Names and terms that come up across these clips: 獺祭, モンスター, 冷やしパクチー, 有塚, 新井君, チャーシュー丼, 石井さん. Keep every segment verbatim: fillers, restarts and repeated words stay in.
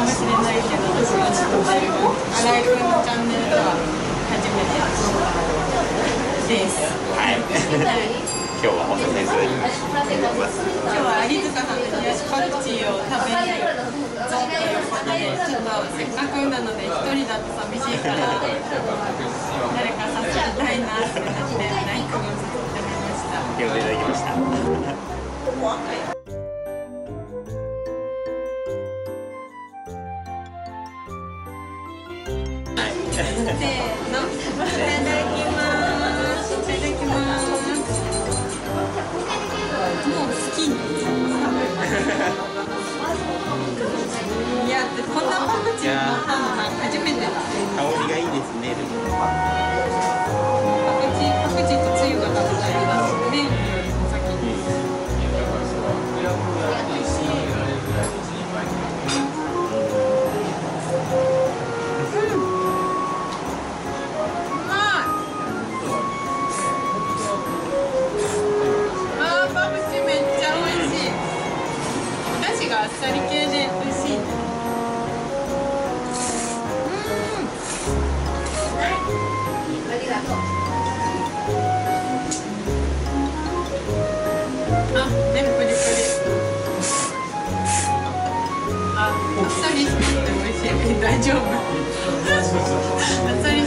もしれないけど、私はちょっと新井君のチャンネルでは初めてです。はい。今日はおすすめする。今日は有塚さんの冷やしパクチーを食べるぞということで、ちょっとせっかくなので一人だと寂しいから誰か誘いたいなって感じで新井君をずっと食べました。呼んでいただきました。せーの、いただきます。いただきます。もう好きに食べます。いや、こんなパクチーのパンは初めてだ。香りがいいですね。パクチー、パクチーとつゆが食べたいですね。お先に。うん。あっさり系で美味しい。うん。はい。ありがとう。あ、ね、プリプリ。あ、あっさりしてて美味しい。大丈夫。あっさりしてて美味しい。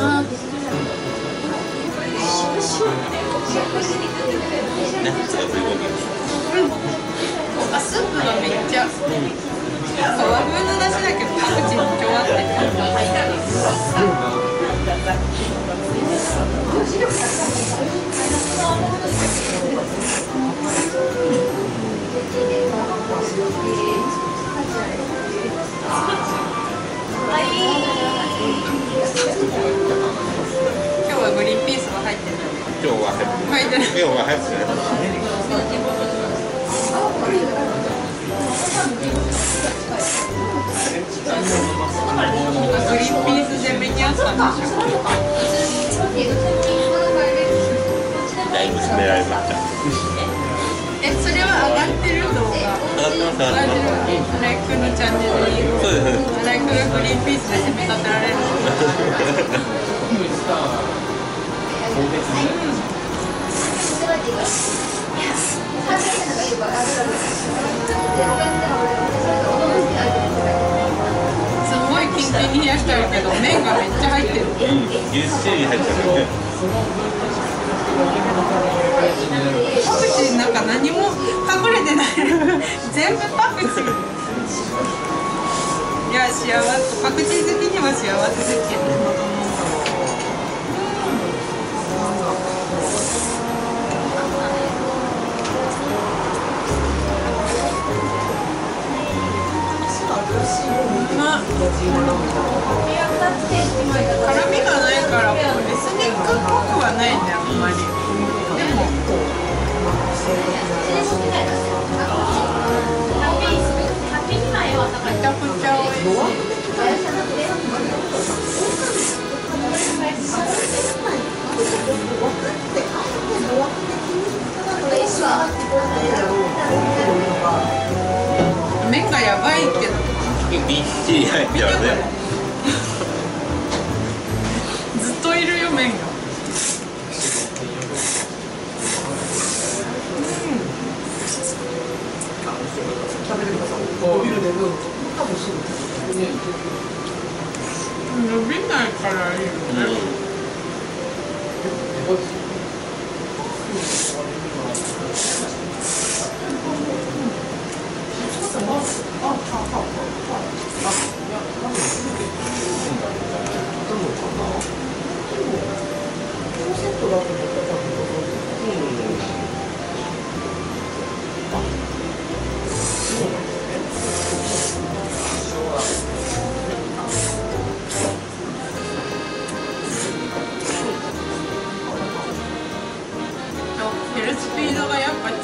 あ、びっくりした。うん、あ、スープがめっちゃ、なんか和風の出汁だけどパクチーも今日あって入ったんです。今日はグリーンピースは入ってない。今日は入ってない。今日は入ってない。ありがとうございます。いや、幸せ、パクチー好きには幸せですけど。まあ、辛みがないからエスニックっぽくはないね、あんまり。でもめちゃくちゃおいしい。麺がやばいけどびっちり入っちゃうね。ずっといるよ、麺が。伸びないからいいよね。うんあ、いや、多分、出てくるんだみたいな。どうかな。でも、このセットだと思ったら、多分、どうですか。あ、そうなんですね。減るスピードがやっぱ違う。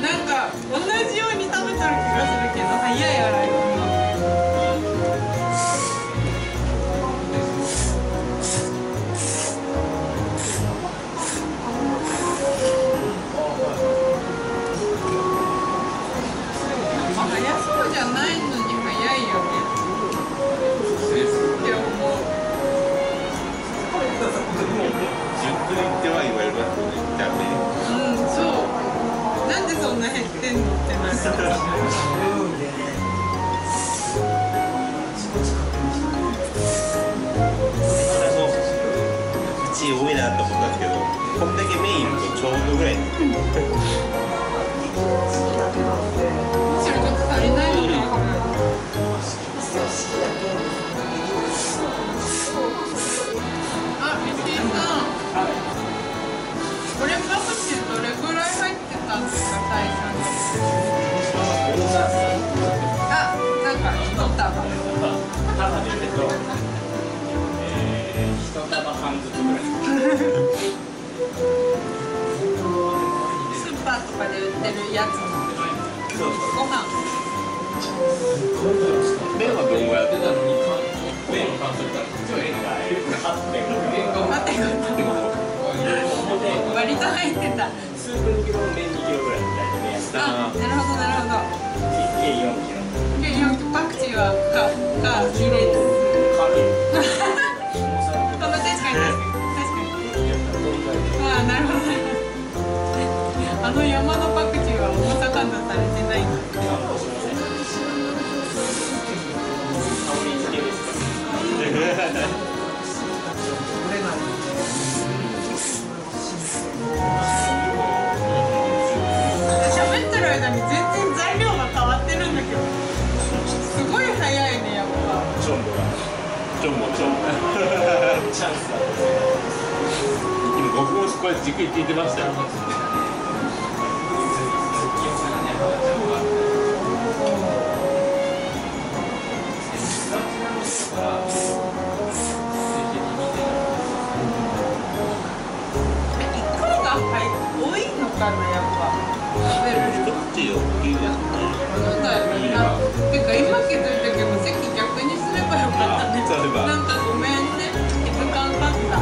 なんか、同じように食べてる気がするけど、早い洗い物。チ多いなと思ったんですけど、こんだけメインとちょうどぐらい。それちょっと足りないのかな。あ、ミッキーさん。これパクチーどれぐらい入ってたんですか、タイさん。あ、なんか一束。一束半ずつぐらい。スーパーとかで売ってるやつも。そうそう。ご飯。麺はどんぐらいやってたの？麺を完食したら超ええのがはってんご。割と入ってた。スープにキロ、麺にキロぐらいみたいな。あ、なるほどなるほど。計よんキロ。計よんキロ。パクチーはかか綺麗です。かけ。確かに確かに。ああ、なるほど。あの山のパクチーは重さ換算されてないんだ。喋ってる間に全然材料が変わってるんだけど。すごい早いね、やっぱ。ジョンボが。ちょんぼちょんぼチャンスだ。今僕もこれじっくり聞いてましたよ。声が多いのかな、やっぱ。食べる人って大きいですね。てか今気づいたけど席逆にすればよかった。なんかごめんね、気づかんかった。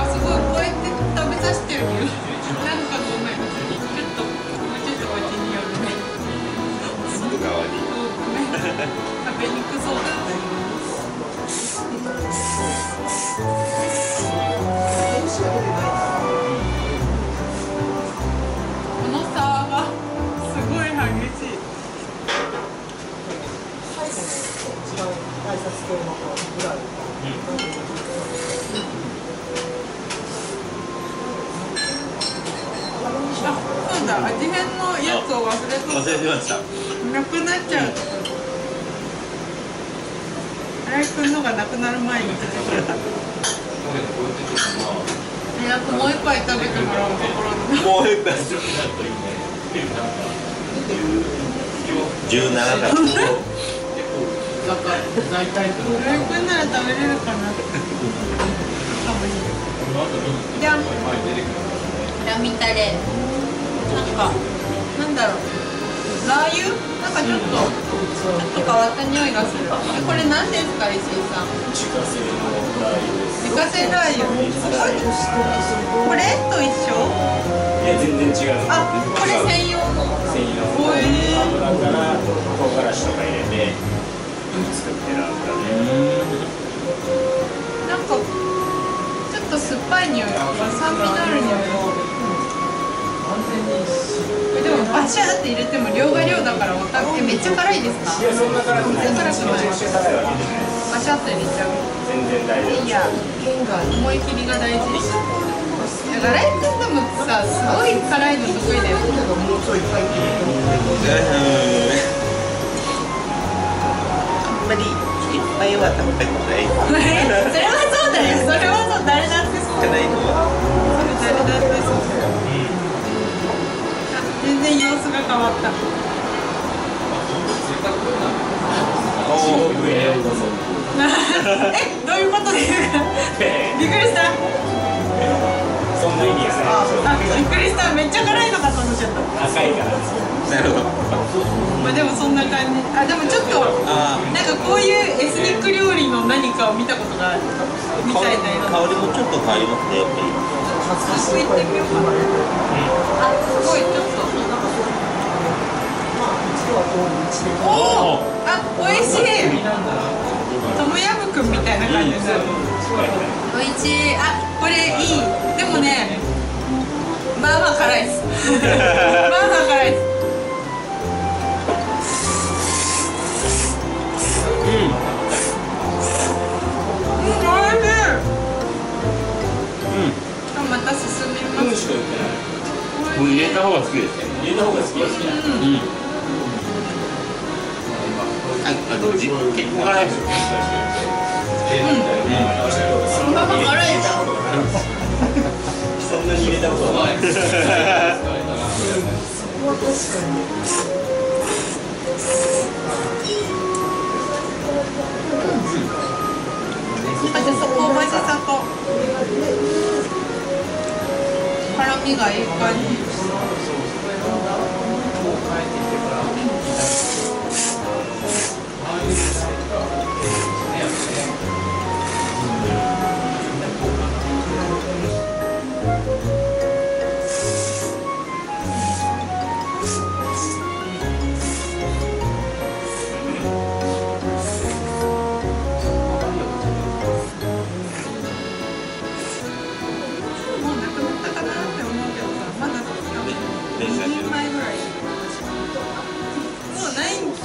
あ、すごい、こうやって食べさせてるけど、なんかごめん、ちょっと、もうちょっとこっちに寄るね。すぐ代わり。ごめん、食べにくそうだった。この差は、すごい激しい。挨拶系のぐらい。うん。あ、そうだ、味変のやつを忘れそう。忘れてました。なくなっちゃう。荒井くんのがなくなる前に出てくれた。いや、もう一杯食べてもらおうところ。もう一杯。じゅうななかい。大体どれくらいなら食べれるかな。じゃあみたれ。なんかなんだろう。ラー油なんかちょっとちょっと変わった匂いがする。え、これなんですか、石井さん。自家製のラー油です。自家製ラー油。これと一緒？いや全然違う。あ、これ専用の。専用。油から唐辛子とか入れて。作ってる油で、なんかちょっと酸っぱい匂いとか酸味のある匂いを、うん、でもバシャーって入れても量が量だからおたけめっちゃ辛いですか？全然辛くない。バシャーって入れちゃう。全然大丈夫。いや、思い切りが大事です。ガライ君でもさ、すごい辛いの得意だよ。もうちょい辛いって言うと。あんまりいっぱいは食べたことない。それはそうだよ。それはそう、誰だってそう。誰だってそう。全然様子が変わった。え、どういうことですか？びっくりした。そんな意味や。びっくりした。めっちゃ辛いのかと思っちゃった。赤いから。なるほど。まあでもそんな感じ。あ、でもちょっとなんかこういうエスニック料理の何かを見たことがあるみたいな色。香りもちょっと変わりますね、やっぱり。早速行ってみようかな。あ、すごいちょっと。おお、あ、美味しい。トムヤムクンみたいな感じです。美味しい。あ、これいい。でもね、まあまあ辛いです。まあまあ辛いです。うん。方が好きですね。入れた方が好きですね。うん。あ、どういうこと？結構辛いですよ。そんな辛いじゃん。そんなに入れたことない。それは確かに。あとそこおばさんと辛みがいい感じ。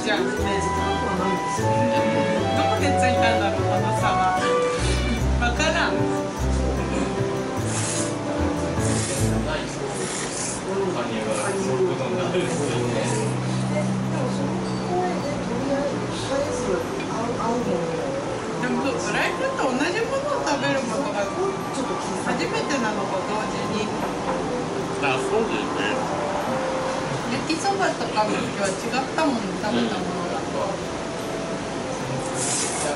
じゃあね、どこでついたんだろう、あの差は。分からん。でも、ドライフと同じものを食べることが初めてなのと同時に。あ、そうですね。焼きそばとかの時は違ったもん、食べたものだと。あれ、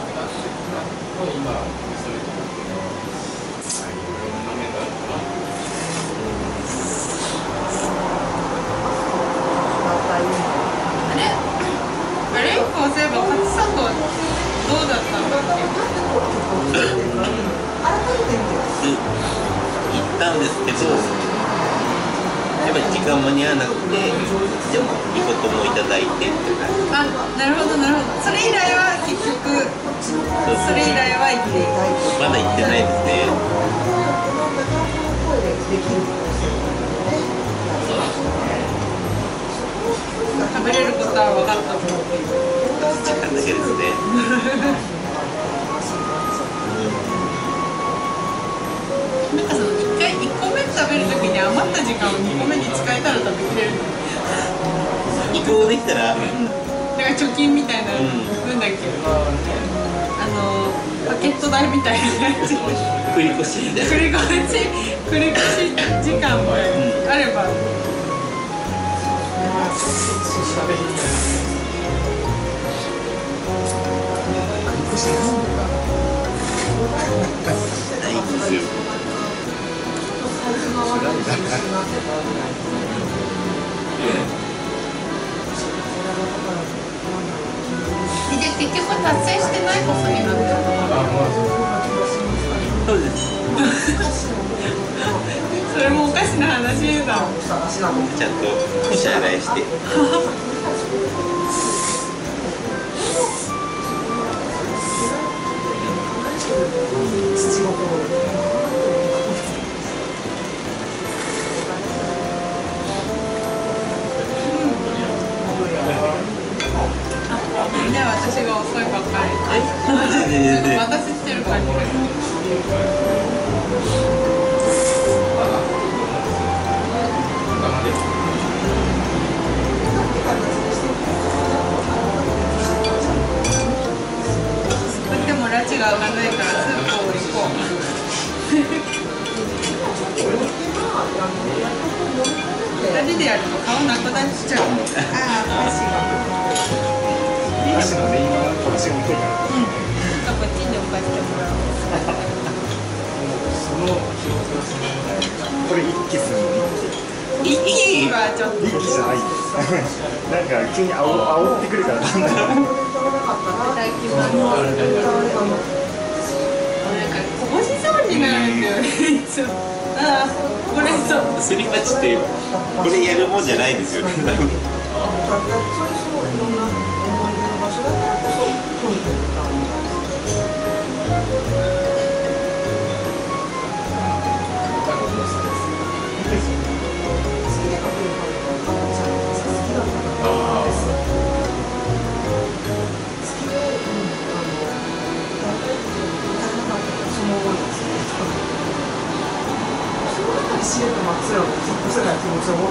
ブレイクをすればカツサンドはどうだったんだっけ？行ったんですけど。やっぱり時間間に合わなくて、でもいいこともいただいてって感じ。あ、なるほどなるほど。それ以来は結局、それ以来は行っていない。まだ行ってないですね。食べれることは分かったと思って。時間だけですね。食べるときに余った時間をにこめに使えたら食べきれる。移行できたら、うん、だから貯金みたいな、うん、なんだっけ、あのパケット代みたいなやつ、繰り越しみたいな、繰り越し繰り越し時間もあれば、うん、ないんですよ。結局達成してないことになってる。そうです。それもおかしな話だ。ちゃんとお支払いして。私が遅いばっかり。私してる感じがする。でも拉致が上がらないからスープを行こう。ふたりでやると顔なくなっちゃう。ああ、足が。今こっちに置いてもらおう。そのこれ一気するの？一気はちょっと一気じゃないです。なんか急にあお煽ってくるから。なんかこぼしそうになるんだよね。ああ、これそう。すり鉢ってこれやるもんじゃないですよね。すごい。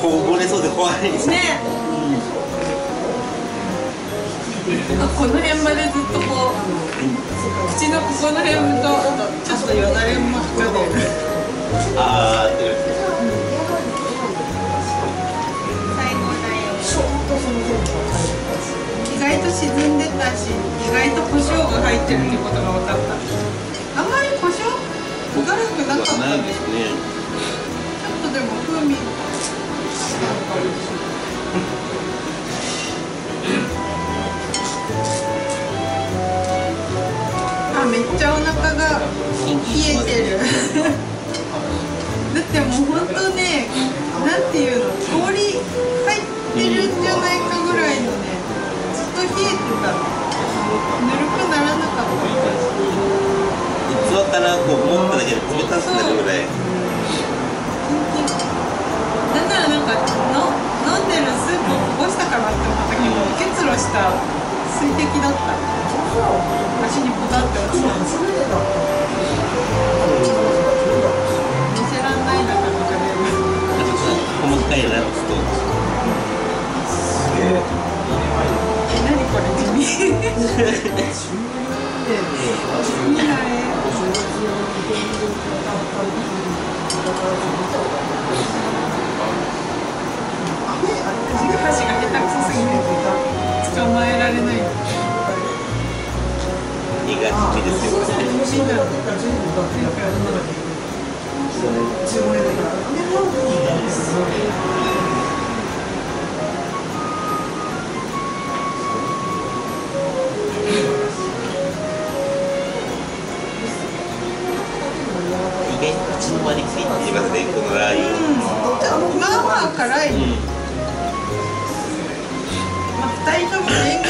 こぼれそうで怖いですね。この辺までずっとこう口のここの辺とちょっとよだれも含んでる。ああ、ってる。最後だよ。意外と沈んでたし、意外と胡椒が入ってるってことが分かった。あんまり胡椒辛くなかったね。ちょっとでも風味が。めっちゃお腹が冷えてるだってもう本当ね、なんていうの、氷入ってるんじゃないかぐらいのね、ずっと冷えてた。ぬるくならなかった。器からこう持っただけで冷たくなるぐらい。だからなんかの飲んでるスープをこぼしたからって思ったけど、結露した水滴だった。足にポタって落ちたんですよ。見せらんないな、なんかね。もう一回やらんと。すげえ。え、なにこれ、地味。地味だね。箸が下手くそすぎて捕まえられない。苦手ですよね。意外と口の周りついていますね、このラー油。まあまあ辛い。ふたりともレンゲ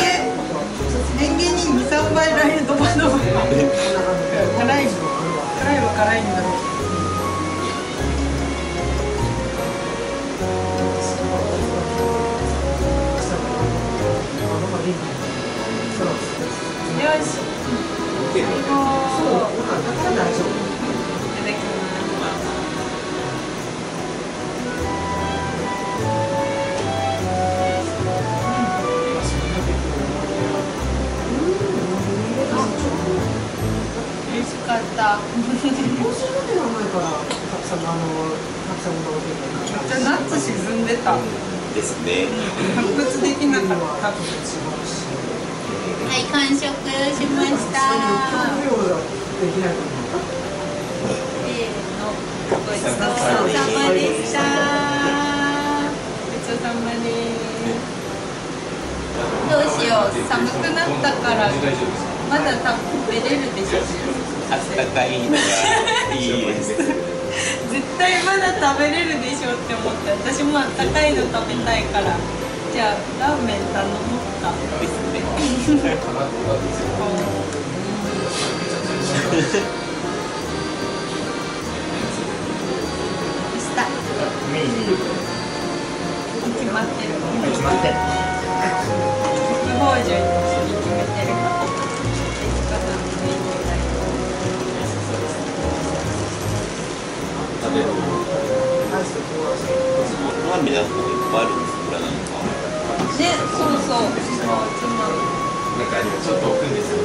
レンゲにに、さんばいラー油ドバドバ。辛い、辛いは辛いんだろう。よし。そう、大丈夫。いただきます。美味しかった。じゃナッツ沈んでた。ですね。発掘できなかった。はい、完食しました。ごちそうさまでした。ごちそうさまです。どうしよう、寒くなったからまだ食べれるでしょ。あったかいのがいいです。絶対まだ食べれるでしょって思って、私もあったかいの食べたいから、じゃあラーメン頼もうか。ですね。決まってる。決まってる。いちごじゅうに決めてるから、石川さんのメニューがいい。食べる。ラーメンだといっぱいあるんですから、なんか。ね、そうそう。なんかでもちょっと置くんですよ。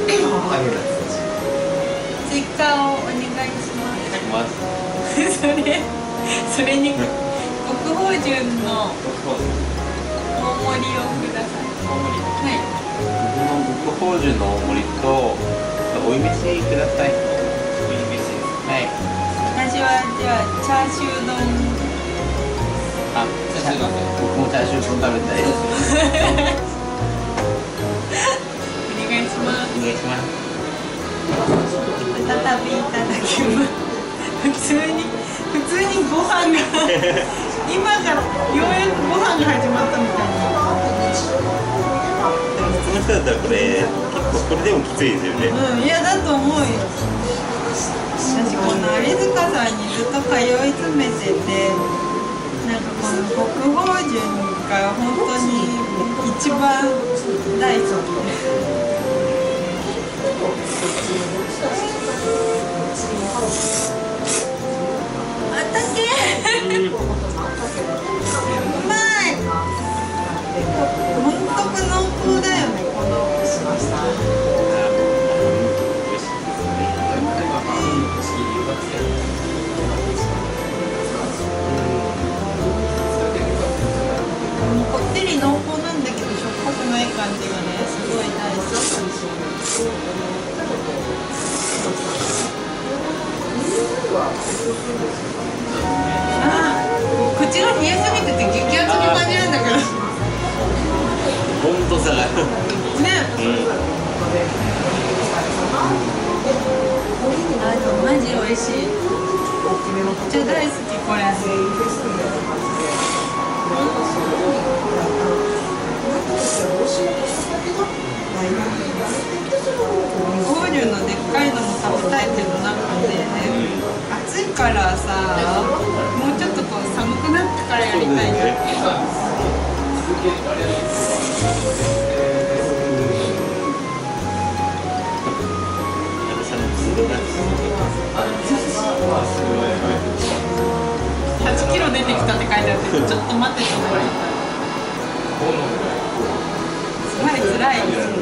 追加をお願いします。それ、それに国宝順の大盛りをください。大盛り。はい。僕の僕宝珠の大盛りとおいびしください。おいびし。はい。私はじゃあチャーシュー丼。あ、チャーシュー丼。僕もチャーシュー丼食べたいです。お願いします。お願いします。再びいただきます。普通に普通にご飯が今からようやくご飯が始まったみたいな。普通の人だったらこれ結構これでもきついですよね。うん、いやだと思うよ。私この有塚さんにずっと通い詰めてて、なんかこの国宝順が本当に一番大好き。こってり濃厚なんだけど、しょっぱくない感じがね、すごい大好き。口が冷えすぎてて激アツの感じなんだけど。本当さ。ね。うん。マジ美味しい。めっちゃ大好きこれ。ゴーリュのでっかいのも食べたいけどなんかね。暑いからさ、もうちょっとこう寒くなってからやりたいなって。はちキロ出てきたって書いてあって、ちょっと待ってと思われた。すごい辛いですね。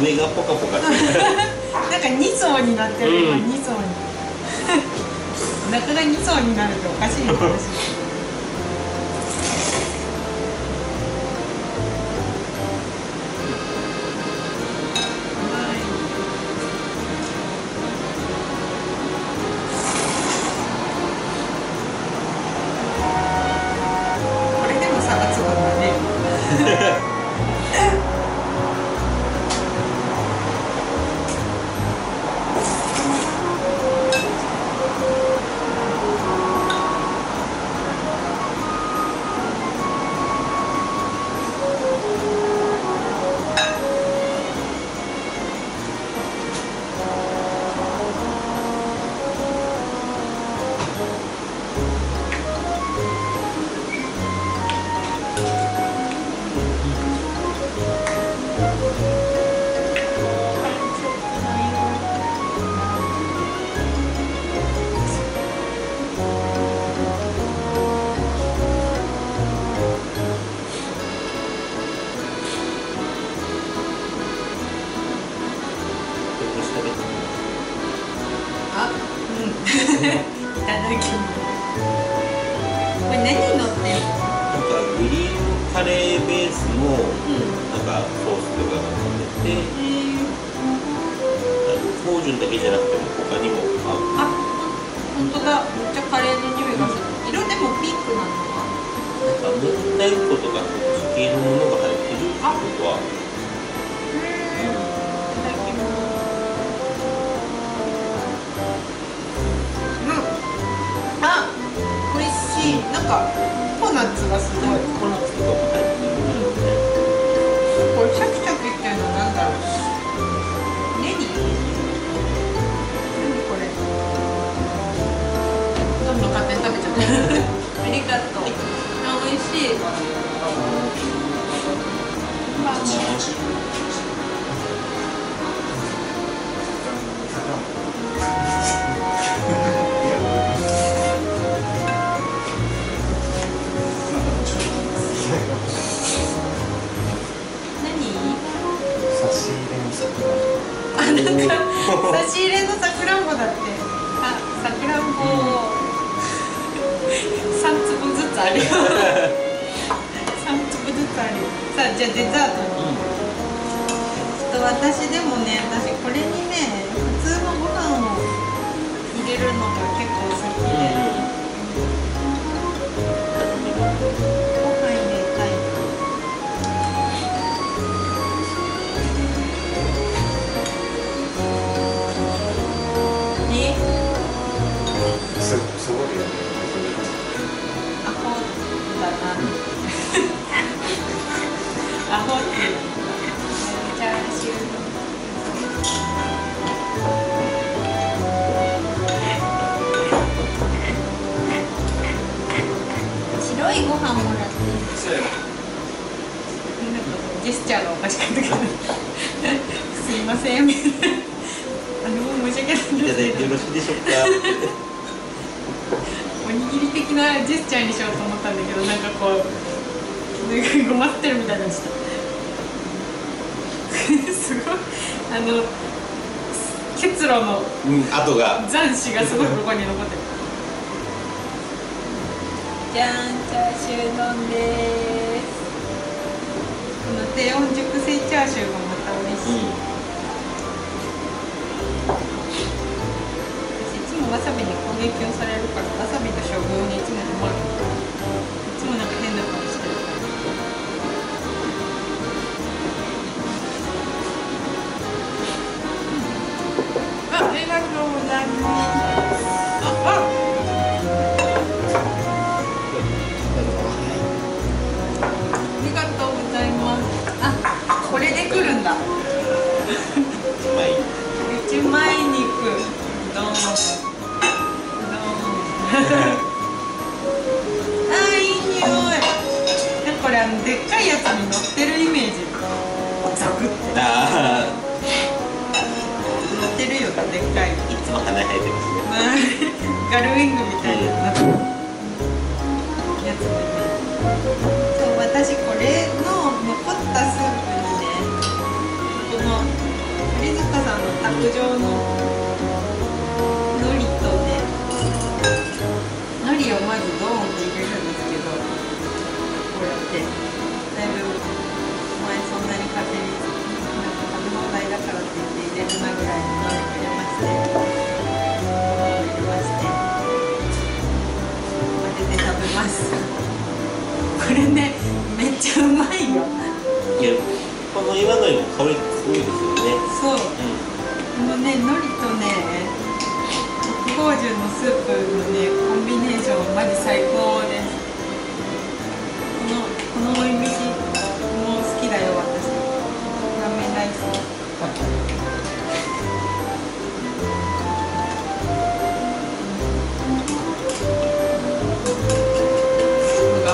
目がポカポカしてるなんか二層になってる、うん、今二層にお腹が二層になるとおかしい話これでも差がつくんだねカレーベースのなんかソースとかがかけて、芳醇だけじゃなくても他にも合う。あ、本当だ。めっちゃカレーの匂いがする。色でもピンクなのか。なんかもったい粉とか地形のものが入ってるとか。うん。あ、美味しい。なんかココナッツがすごい。ココナッツとか。ありがとう。あ、美味しい。まあじゃあデザートに、うん、ちょっと私でもね、私これにね普通のご飯を入れるのが結構好きで、うん、ご飯入れたいな。えっすすごいよね。アホってめっちゃ嬉しい。白いご飯もらってジェスチャーがおかしかったけどすいませんあの申し訳ないですけど、よろしいでしょうかおにぎり的なジェスチャーにしようと思ったんだけど、なんかこうごまってるみたいなしたすごいあの結露の跡が残滓がすごいここに残ってるじゃん、チャーシュー丼でーす。この低温熟成チャーシューがまた美味しい、うん、私いつもわさびに攻撃をされるからわさびとしょうがにいつも止まる、いつもなんか変な顔してる。ありがとうございます。ありがとうございます。あ、これで来るんだ。一枚肉。どうも。あ、いい匂い。これあのでっかいやつに乗ってるイメージ。ザクって。でっかい、いつも鼻生えてますねガルウィングみたいなやつもいて、そう、私これの残ったスープにね、この鳥塚さんの卓上の海苔とね、海苔をまずドーンって入れるんですけど、こうやってだいぶお前そんなに勝手に食べ放題だからって言って入れるなぐらいの海苔入れまして、混ぜて食べてください。これね、めっちゃうまいよ。いや、この今のよりも香りすごいですよね。そう。うん、あのね、海苔とね、特芳醇のスープのね、コンビネーションマジ最高です。このこのおい飯も好きだよ私。ラーメン大好き。あ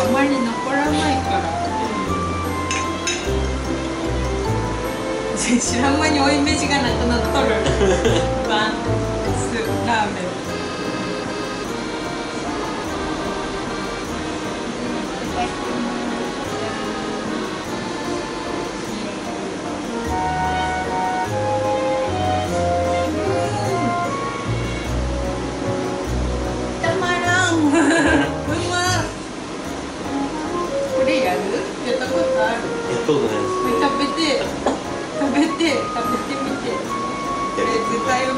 んまり残らないから知らん間に追い飯がなくなっとるワンスラーメンたまらんうまい食べて食べて食べてみて、これ絶対美味しい。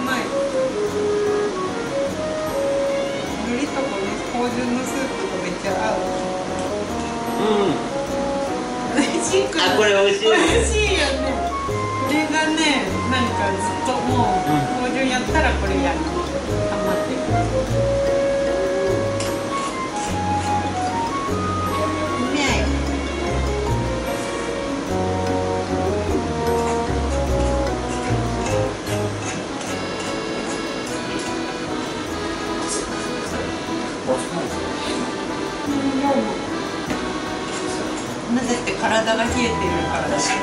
海苔とこの芳醇のスープとめっちゃ合う。うん。美味しいから。あ、これ美味しい。美味しいよね。これがね、なんかずっともう芳醇やったらこれやる。頑張って。なぜって体が冷えてるからだし。下じゃ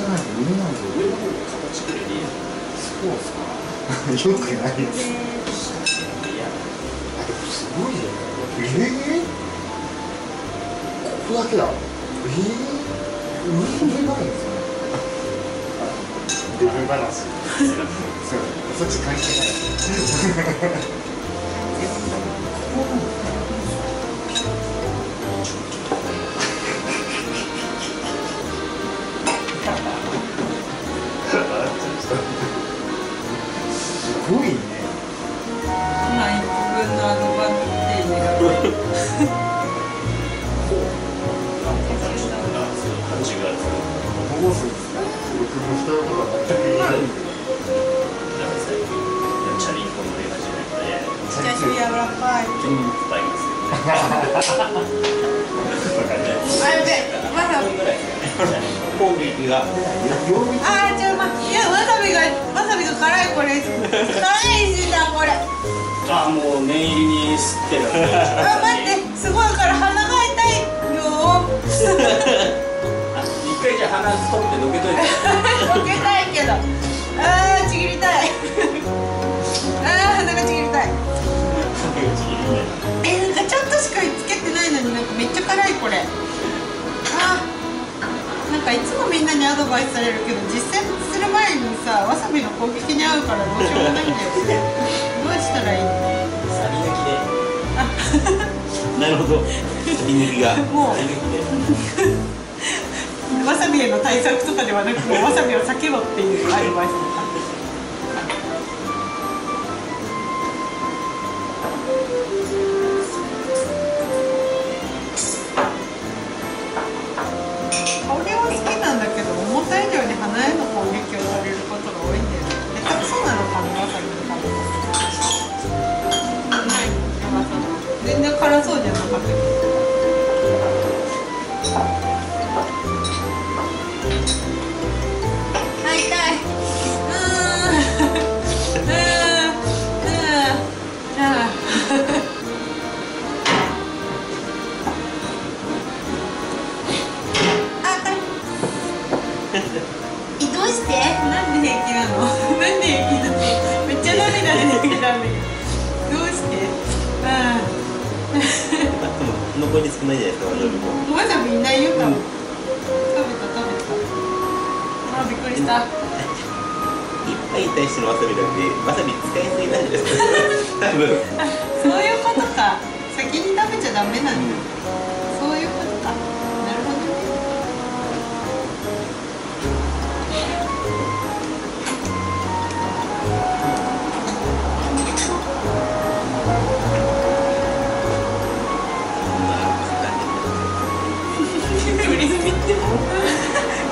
ないと見えないぞ。そうですか。よくないです。いや、あれすごいね。ええー、ここだけだ。ええー、上がないんですよね。デブバランス。そう、そっち関係ない。すごいね。ない分のアドバンテージが。どうするんですか。僕も一人も全くいないんで。最近チャリンコ乗り始めて。チャリンやわらかい。ちょっと大変ですよね。あれでまだ。攻撃が。ああ、ちょっと待って。いや、わさびが。辛いこれ辛いしなこれ。あ、もう念入りに吸ってる。あ、待って、すごいから鼻が痛いよ。あ、一回じゃ鼻取ってのけといて。のけたいけど、あーちぎりたい。あー鼻がちぎりたい。え、なんかちょっとしかつけてないのになんかめっちゃ辛いこれ。あー。なんかいつもみんなにアドバイスされるけど実践する前にさわさびの攻撃に合うからどうしようもないんだよ。どうしたらいいの？さび抜きで。あ、なるほど。さび抜きが。もう。わさびへの対策とかではなく、わさびを避けろっていうアドバイスだった。残り少ないじゃないですか。わさびいないよ。食べた食べた。あ、びっくりした。一杯に対してのわさびだってわさび使いすぎなんじゃないですか。多分。そういうことか。先に食べちゃダメなんだ。そういうことか。なるほどね。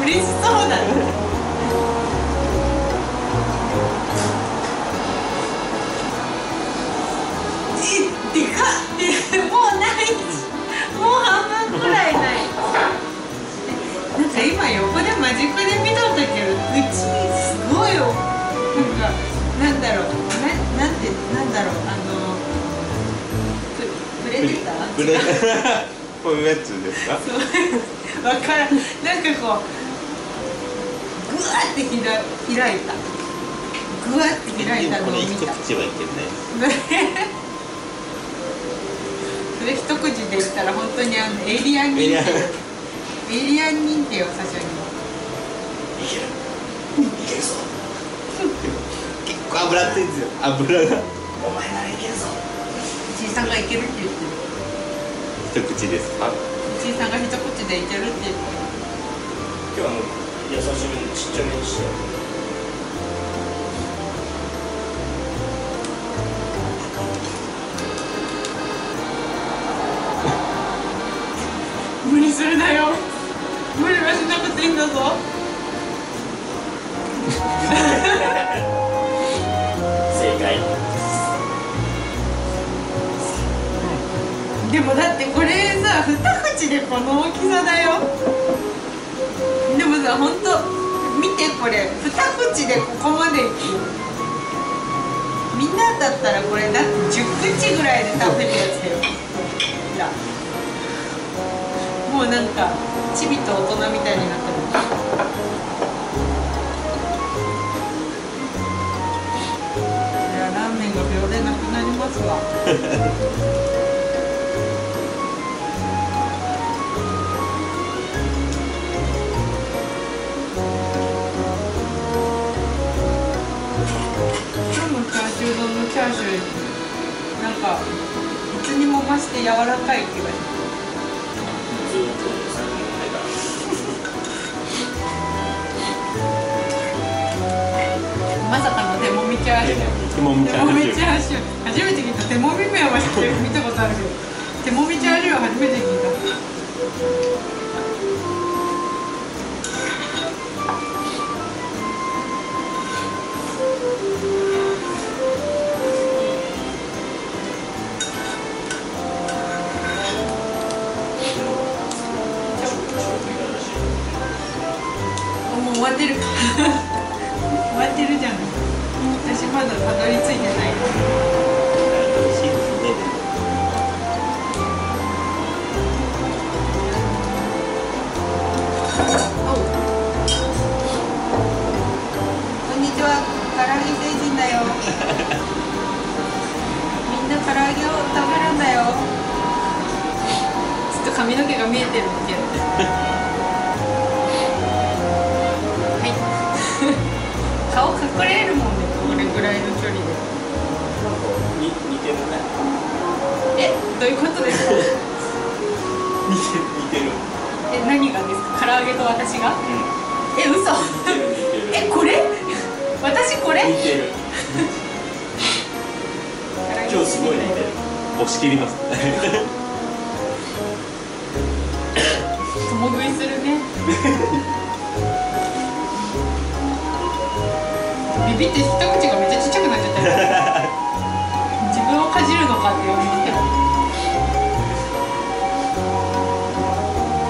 嬉しそうだね。え、でかっ。もうない。もう半分くらいない。なんか今横で間近で見とったけど、うちすごいよ。なんかなんだろう。な、なんてなんだろう。あのブレてた。ブレ。こういうやつですか。わからん。なんかこうぐわってひら開いた。ぐわって開いたのを見た。それ一口で言ったら本当にあのエイリアン認定、エイリアン認定を最初に。いける。いけるぞ。結構油ってんですよ。油が。お前ならいけるぞ。じいさんがいけるって言ってる。一口ですか。じいさんが一口でいけるって言って。今日はもう優しめにちっちゃめにして。無理するなよ。無理はしなくていいんだぞ。正解。でもだってこれさ二。でこの大きさだよ。でもさ、本当見てこれ、二口でここまでいく。みんなだったらこれだって十口ぐらいで食べるやつだよ。もうなんかチビと大人みたいになってる。は。チャーシューなんかいつにも増して柔らかい気がします。まさかの手もみチャーシュー。手もみチャーシュー。初めて聞いた。手もみ麺は知ってる、見たことあるけど、手もみチャーシューは初めて聞いた。終わってる終わってるじゃん。私まだたどり着いてないです。楽しいですね。こんにちは、唐揚げ星人だよみんな唐揚げを食べるんだよ。ちょっと髪の毛が見えてるけど顔隠れるもんね、これぐらいの距離で。に似てるね。え、どういうことですか。似てる。え、何がですか、唐揚げと私が。うん、え、嘘。え、これ。私これ。似てる。今日すごい似てる。押し切ります。共食いするね。ビビって一口がめっちゃちっちゃくなっちゃったよ自分をかじるのかって思ってた。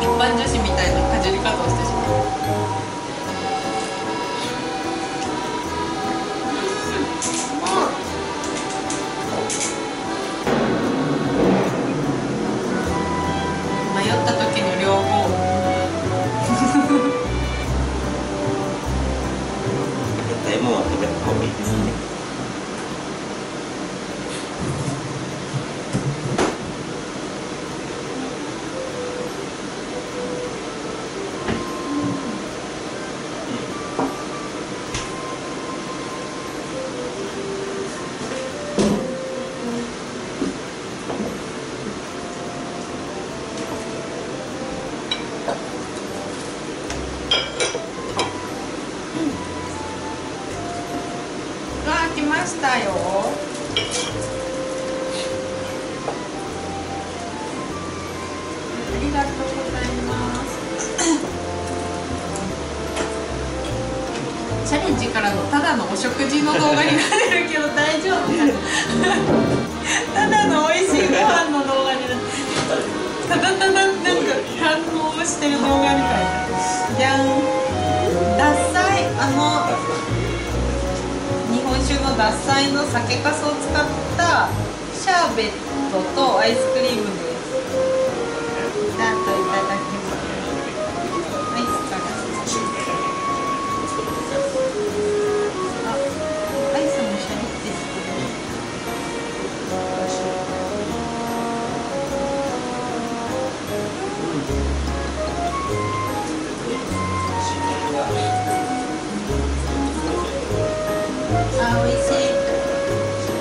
一般女子みたいなかじり方をしてしまう。迷った時の両方。もう食べた方がいいですね。来ましたよ。ありがとうございます。チャレンジからのただのお食事の動画になってるけど大丈夫かな。ただの美味しいご飯の動画になって、ただただなんか反応してる動画みたいな。じゃん。ダッサイ、あの。獺祭の酒粕を使ったシャーベットとアイスクリームです。いただきます。アイスから。あ、アイスもシャリッですけど。あ、美味しい。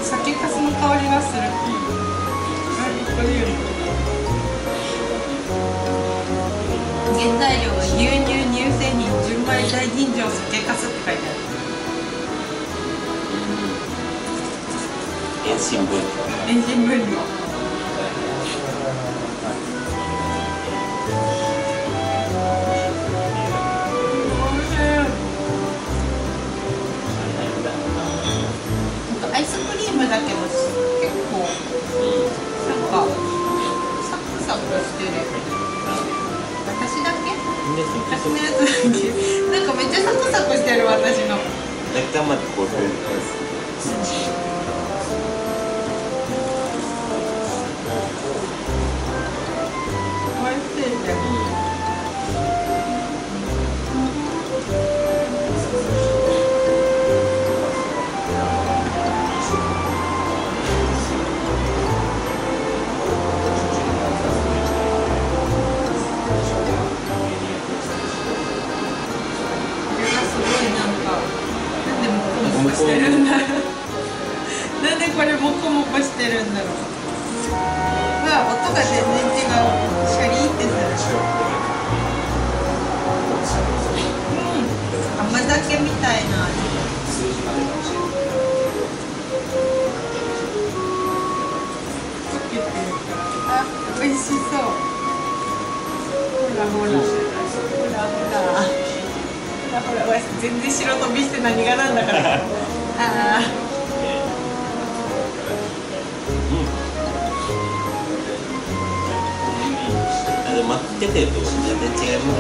酒粕の香りがする。これより原材料は牛乳、乳製品、純米、大吟醸、酒粕って書いてある。遠心分離。遠心分離。だけど結構なんかサクサクしてる。私だけ？私のやつだけ。なんかめっちゃサクサクしてる私の。頑張ってこうするんです。美味しい。ほらほらほらほら、全然白飛びして何がなんだからああ。待っててると全然違うもん。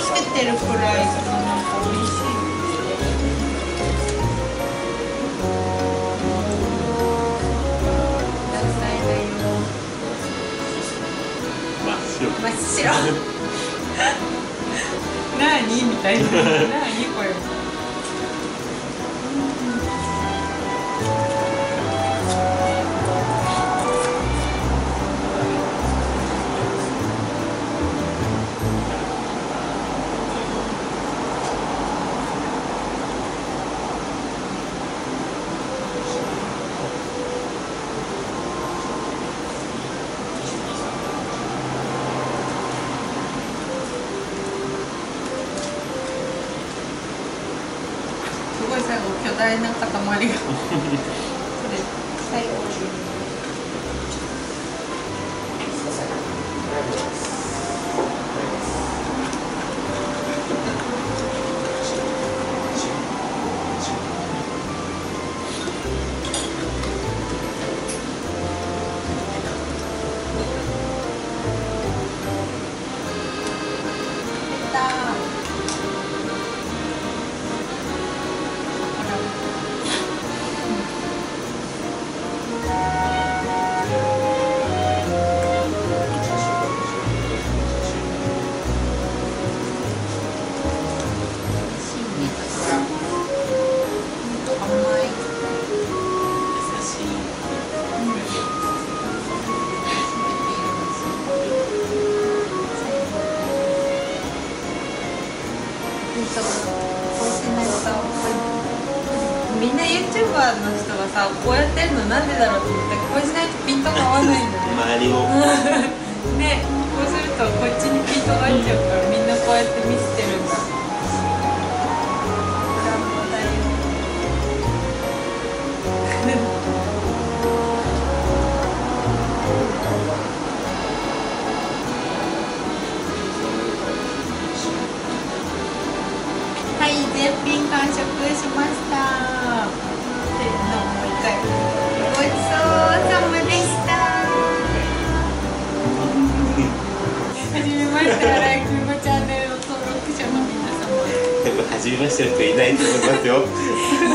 つけてるくらいとかなんか美味しい。野菜が色。真っ白。真っ白。なにみたいな。なにこれ。巨大な塊がそれ最後にみんな ユーチューバー の人がさ、こうやってるのなんでだろうと思って、こうしないとピントが合わないんだよね周りをね、こうするとこっちにピントが合っちゃうから、みんなこうやって見せてるんだ。はい、絶品完食しました。初めましての人いないと思いますよ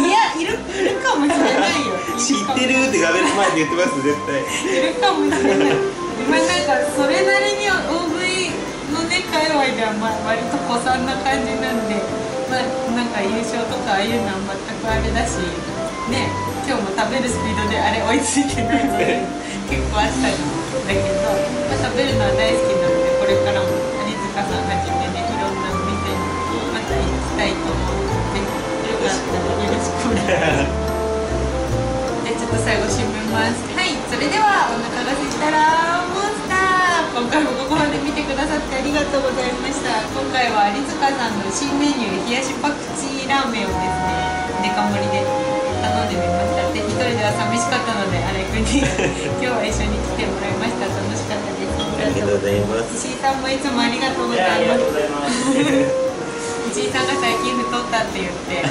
いや、いる、いるかもしれないよ知ってるって画面の前で言ってます、絶対いるかもしれないまあなんか、それなりに オーブイ のね、界隈ではまあ割と古参な感じなんで、まあなんか優勝とかああいうのは全くあれだしね、今日も食べるスピードであれ追いついてないので結構あったんだけど、まあ、食べるのは大好きなので、これからも有塚さんたちでね、いろんなお店にまた行きたいと思って、よかったらよろしくお願いします。で、ちょっと最後締めます。はい、それではお腹がすいたらモンスター。今回もここまで見てくださってありがとうございました。今回は有塚さんの新メニュー冷やしパクチーラーメンをですね、デカ盛りで頼んでみました。で、一人では寂しかったので、あれくんに今日は一緒に来てもらいました。楽しかったです。ありがとうございます。石井さんもいつもありがとうございます。石井さんが最近太ったって言って、は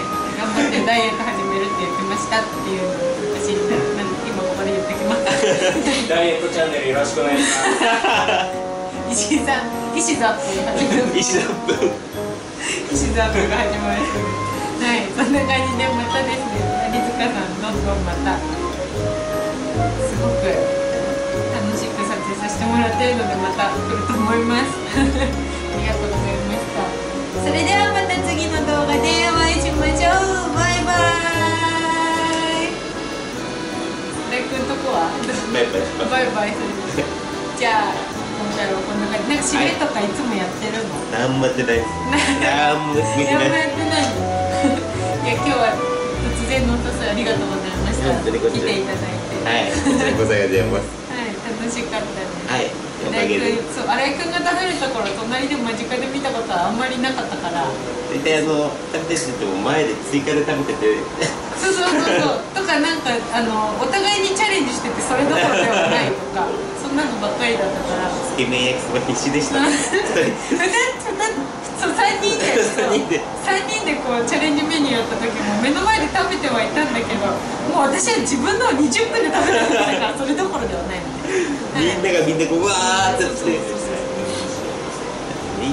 い、頑張ってダイエット始めるって言ってましたっていうのを私今ここで言ってきましたダイエットチャンネルよろしくお願いします石井さん、石ザップが始まる石ザップが始まるはい、そんな感じでまたですね、有塚さんどんどんまたすごく楽しく撮影させてもらってるのでまた来ると思いますありがとうございました。それではまた次の動画でお会いしましょう。バイバイ。レイ君とこはバイバイ。バイバイする。じゃあ、なんだろう、こんな感じ。なんか締めとかいつもやってるの？なんもやってないです。なんもやってない。なんもやってない。いや、今日は突然のお父さんありがとうございました。来ていただいて。はい。こちらこそありがとうございます。はい、楽しかったです。はい。荒井君が食べるところ隣で間近で見たことはあんまりなかったから、大体あの食べてても前で追加で食べててそうそうそうそうとかなんかあのお互いにチャレンジしててそれどころではないとかそんなのばっかりだっイケメン焼きそば必死でした。そう、さんにんでさんにんでさんにんでこうチャレンジメニューやった時も目の前で食べてはいたんだけど、もう私は自分のにじゅっぷんで食べたからそれどころではないみたいな。みんながみんなこうわーってつっていい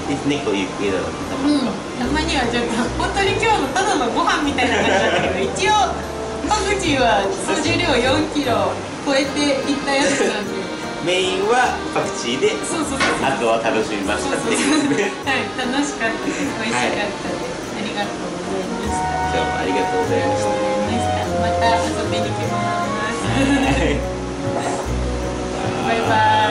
ですね、こういう系だろうね。たまにはちょっと本当に今日のただのご飯みたいな感じだったけど、一応パクチーは総重量よんキロ超えていったやつなんで。メインはパクチーで、あとは楽しみましたっていうね。はい、楽しかったです。美味しかったです。ありがとうございました。今日もありがとうございました。また遊びに来ます。バイバイ。